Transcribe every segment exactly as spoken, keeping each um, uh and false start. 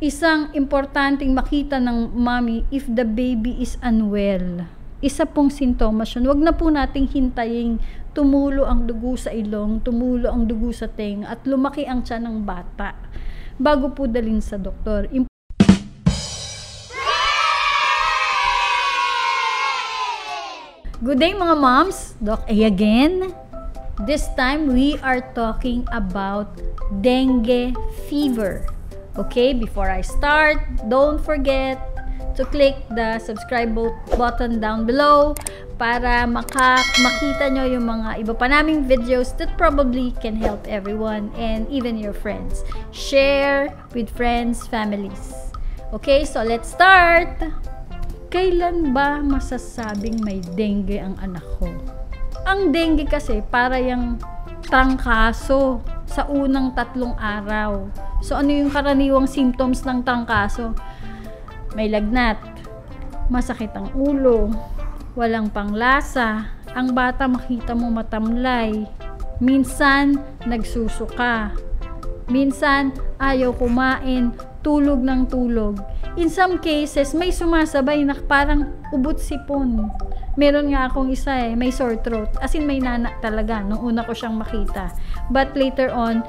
Isang importanteng makita ng mommy if the baby is unwell. Isa pong sintomas yun. Huwag na po nating hintayin tumulo ang dugo sa ilong, tumulo ang dugo sa tenga, at lumaki ang tiyan ng bata bago po dalhin sa doktor. Good day mga moms! Doc A again. This time, we are talking about dengue fever. Okay, before I start, don't forget to click the subscribe button down below para maka makita nyo yung mga iba pa naming videos that probably can help everyone and even your friends. Share with friends, families. Okay, so let's start! Kailan ba masasabing may dengue ang anak ko? Ang dengue kasi para yung trangkaso sa unang tatlong araw. So, ano yung karaniwang symptoms ng trangkaso? May lagnat, masakit ang ulo, walang panglasa, ang bata makita mo matamlay, minsan nagsusuka, minsan ayaw kumain, tulog ng tulog. In some cases, may sumasabay na parang ubot sipon. Meron nga akong isa eh, may sore throat. As in, may nana talaga, nung una ko siyang makita. But later on,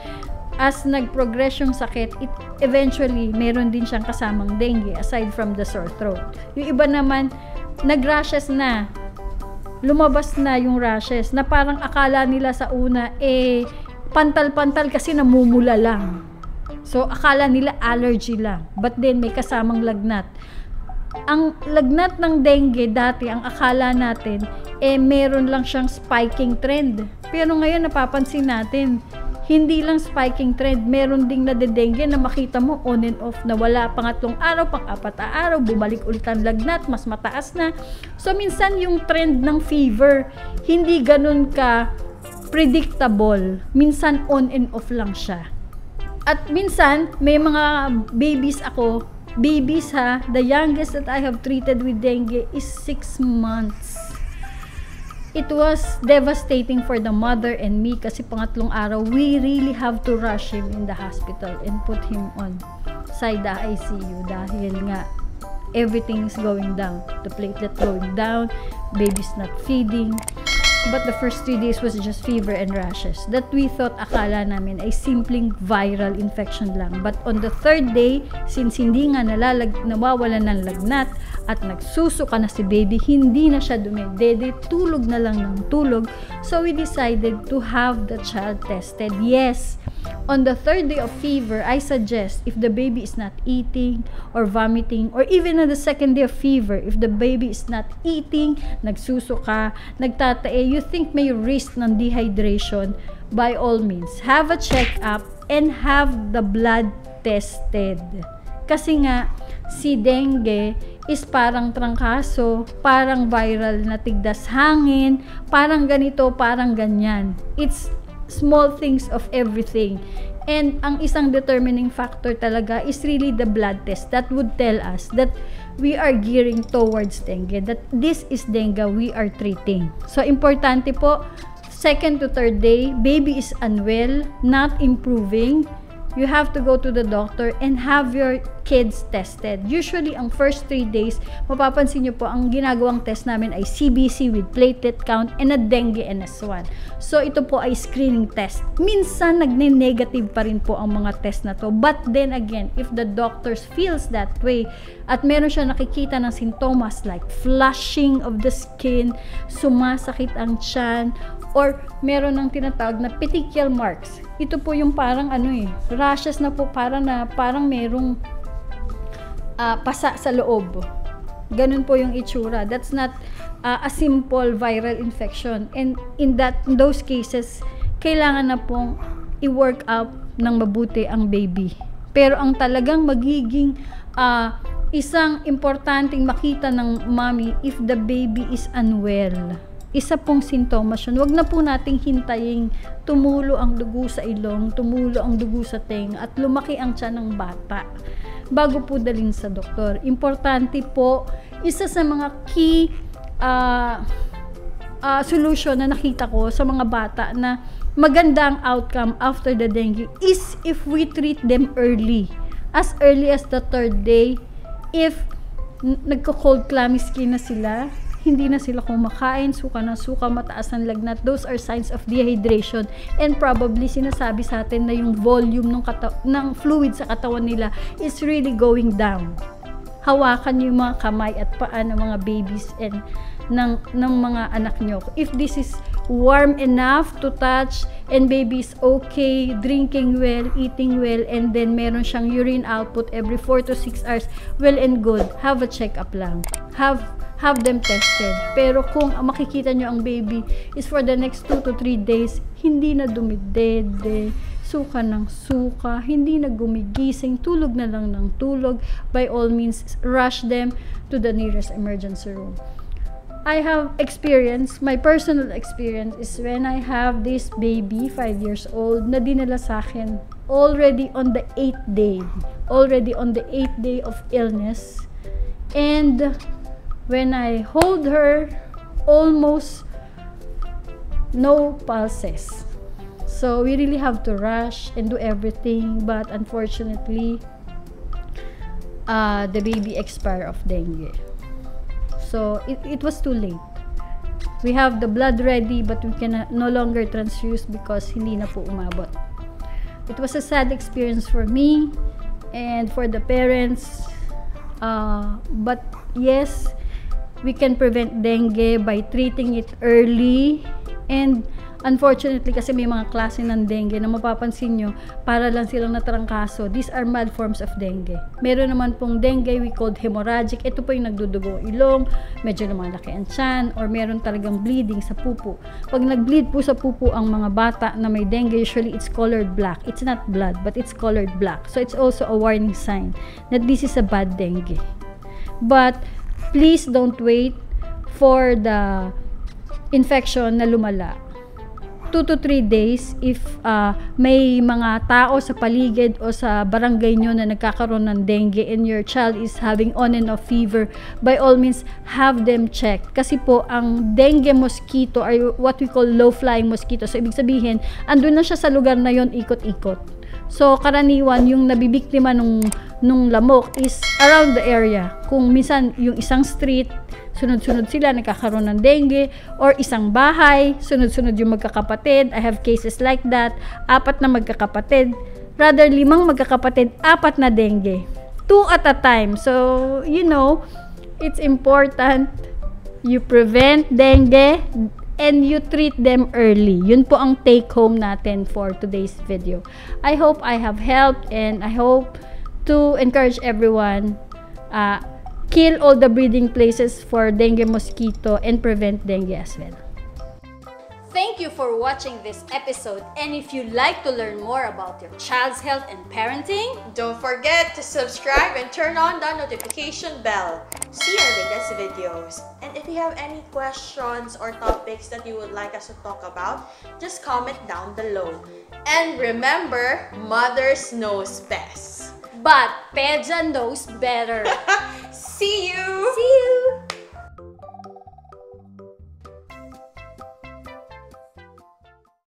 as nag-progress yung sakit, it eventually, meron din siyang kasamang dengue, aside from the sore throat. Yung iba naman, nag-rashes na. Lumabas na yung rashes, na parang akala nila sa una, eh, pantal-pantal kasi namumula lang. So, akala nila allergy lang. But then, may kasamang lagnat. Ang lagnat ng dengue, dati, ang akala natin, eh, meron lang siyang spiking trend. Pero ngayon, napapansin natin, hindi lang spiking trend, meron ding nadedengue na makita mo on and off na wala, pangatlong araw, pang-apat na araw, bumalik ulit ang lagnat, mas mataas na. So, minsan yung trend ng fever, hindi ganun ka predictable. Minsan on and off lang siya. At minsan, may mga babies ako, babies ha, the youngest that I have treated with dengue is six months. It was devastating for the mother and me kasi pangatlong araw, we really have to rush him in the hospital and put him on side the I C U dahil nga everything is going down. The platelet going down, baby's not feeding. But the first three days was just fever and rashes that we thought akala namin ay simpleng viral infection lang. But on the third day, since hindi nga nalalag, nawawala ng lagnat, at nagsusuka na si baby, hindi na siya dumedede, tulog na lang ng tulog. So, we decided to have the child tested. Yes, on the third day of fever, I suggest if the baby is not eating or vomiting, or even on the second day of fever, if the baby is not eating, nagsusuka, nagtatae, you think may risk ng dehydration, by all means, have a check-up and have the blood tested. Kasi nga, si dengue is parang trangkaso, parang viral na tigdas hangin, parang ganito, parang ganyan. It's small things of everything. And ang isang determining factor talaga is really the blood test that would tell us that we are gearing towards dengue, that this is dengue we are treating. So, importante po, second to third day, baby is unwell, not improving. You have to go to the doctor and have your kids tested. Usually, ang first three days, mapapansin nyo po, ang ginagawang test namin ay C B C with platelet count and a dengue N S one. So, ito po ay screening test. Minsan, nagne-negative pa rin po ang mga test na to. But then again, if the doctors feels that way, at meron siya nakikita ng sintomas like flushing of the skin, sumasakit ang tiyan, or meron ng tinatawag na petechial marks. Ito po yung parang ano eh, rashes na po para na parang merong uh, pasa sa loob. Ganun po yung itsura. That's not uh, a simple viral infection. And in that in those cases, kailangan na pong i-work up ng mabuti ang baby. Pero ang talagang magiging uh, isang importanteng makita ng mommy if the baby is unwell. Isa pong sintomas yun. Huwag na po nating hintayin tumulo ang dugo sa ilong, tumulo ang dugo sa tenga, at lumaki ang tiyan ng bata bago po dalhin sa doktor. Importante po, isa sa mga key uh, uh, solution na nakita ko sa mga bata na maganda ang outcome after the dengue is if we treat them early. as early as the third day. If nagko-cold clammy skin na sila, hindi na sila kumakain, suka na suka, mataas ang lagnat, those are signs of dehydration. And probably sinasabi sa atin na yung volume ng, ng fluid sa katawan nila is really going down. Hawakan yung mga kamay at paa ng mga babies and ng, ng mga anak nyo. If this is warm enough to touch and baby is okay, drinking well, eating well, and then meron siyang urine output every four to six hours, well and good, have a checkup lang. Have, have them tested. Pero kung makikita nyo ang baby is for the next two to three days, hindi na dumidede, suka ng suka, hindi na gumigising, tulog na lang ng tulog, by all means, rush them to the nearest emergency room. I have experience, my personal experience is when I have this baby, five years old, na dinala sa akin already on the eighth day, already on the eighth day of illness. And when I hold her, almost no pulses. So we really have to rush and do everything, but unfortunately, uh, the baby expired of dengue. So it, it was too late. We have the blood ready, but we can no longer transfuse because hindi na po umabot. It was a sad experience for me and for the parents. Uh, but yes, we can prevent dengue by treating it early. And unfortunately, kasi may mga klase ng dengue na mapapansin nyo, para lang silang natrangkaso. These are mild forms of dengue. Meron naman pong dengue, we called hemorrhagic. Ito po yung nagdudugo ilong, medyo lumalaki ang tiyan, or meron talagang bleeding sa pupo. Pag nag-bleed po sa pupo ang mga bata na may dengue, usually it's colored black. It's not blood, but it's colored black. So it's also a warning sign that this is a bad dengue. But please don't wait for the infection na lumala. two to three days, if uh, may mga tao sa paligid o sa barangay nyo na nagkakaroon ng dengue and your child is having on and off fever, by all means, have them checked. Kasi po, ang dengue mosquito are what we call low-flying mosquito. So, ibig sabihin, andun na siya sa lugar na yon, ikot-ikot. So, karaniwan, yung nabibiktima nung, nung lamok is around the area. Kung minsan, yung isang street, sunod-sunod sila, nagkakaroon ng dengue, or isang bahay, sunod-sunod yung magkakapatid. I have cases like that. Apat na magkakapatid. Rather, limang magkakapatid, apat na dengue. Two at a time. So, you know, it's important you prevent dengue and you treat them early. Yun po ang take-home natin for today's video. I hope I have helped and I hope to encourage everyone uh, kill all the breeding places for dengue mosquito and prevent dengue as well. Thank you for watching this episode, and if you'd like to learn more about your child's health and parenting, don't forget to subscribe and turn on the notification bell. See our latest videos. And if you have any questions or topics that you would like us to talk about, just comment down below. And remember, mothers knows best. But Pedja knows better. See you! See you!